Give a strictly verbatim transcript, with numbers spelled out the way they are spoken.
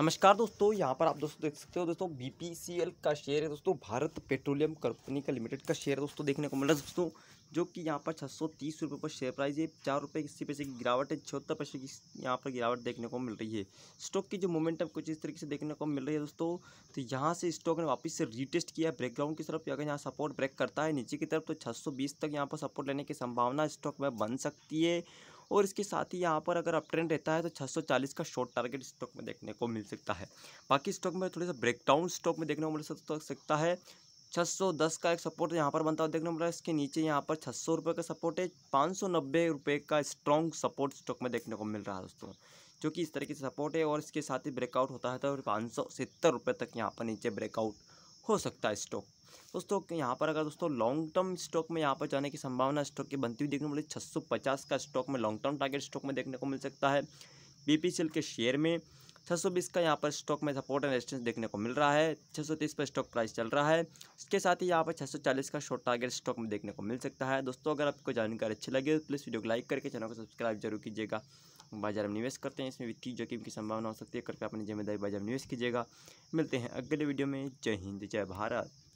नमस्कार दोस्तों, यहाँ पर आप दोस्तों देख सकते हो दोस्तों बीपीसीएल का शेयर है दोस्तों, भारत पेट्रोलियम कंपनी का लिमिटेड का शेयर है दोस्तों, देखने को मिला दोस्तों, जो कि यहाँ पर छः सौ तीस रुपये पर शेयर प्राइस है। चार रुपये इसी पैसे की गिरावट है, छिहत्तर पैसे की यहाँ पर गिरावट देखने को मिल रही है। स्टॉक की जो मोमेंटम कुछ इस तरीके से देखने को मिल रही है दोस्तों। तो यहाँ से स्टॉक ने वापस से रीटेस्ट किया ब्रेकग्राउंड की तरफ, अगर यहाँ सपोर्ट ब्रेक करता है नीचे की तरफ तो छः सौ बीस तक यहाँ पर सपोर्ट लेने की संभावना स्टॉक में बन सकती है। और इसके साथ ही यहाँ पर अगर अप ट्रेंड रहता है तो छः सौ चालीस का शॉर्ट टारगेट स्टॉक में देखने को मिल सकता है। बाकी स्टॉक में थोड़ा सा ब्रेकडाउन स्टॉक में देखने को मिल सकता है। छः सौ दस का एक सपोर्ट यहाँ पर बनता हुआ देखने को मिल रहा है। इसके नीचे यहाँ पर छः सौ रुपये का सपोर्ट है, पाँच सौ नब्बे रुपये का स्ट्रॉन्ग सपोर्ट स्टॉक में देखने को मिल रहा है दोस्तों, जो कि इस तरीके से सपोर्ट है। और इसके साथ ही ब्रेकआउट होता है तो पाँच सौ सत्तर रुपये तक यहाँ पर नीचे ब्रेकआउट हो सकता है स्टॉक दोस्तों। यहाँ पर अगर दोस्तों लॉन्ग टर्म स्टॉक में यहाँ पर जाने की संभावना स्टॉक की बनती हुई देखने को मिली। छः सौ पचास का स्टॉक में लॉन्ग टर्म टारगेट स्टॉक में देखने को मिल सकता है। बीपीसीएल के शेयर में छः सौ बीस का यहाँ पर स्टॉक में सपोर्ट एंड रेजिस्टेंस देखने को मिल रहा है। छः सौ तीस पर स्टॉक प्राइस चल रहा है। इसके साथ ही यहाँ पर छः सौ चालीस का शॉर्ट टारगेट स्टॉक में देखने को मिल सकता है दोस्तों। अगर आपको जानकारी अच्छी लगे तो प्लीज़ वीडियो को लाइक करके चैनल को सब्सक्राइब जरूर कीजिएगा। बाजार में निवेश करते हैं, इसमें वित्तीय जोखिम की संभावना हो सकती है, कृपया अपनी जिम्मेदारी बाजार में निवेश कीजिएगा। मिलते हैं अगले वीडियो में। जय हिंद, जय भारत।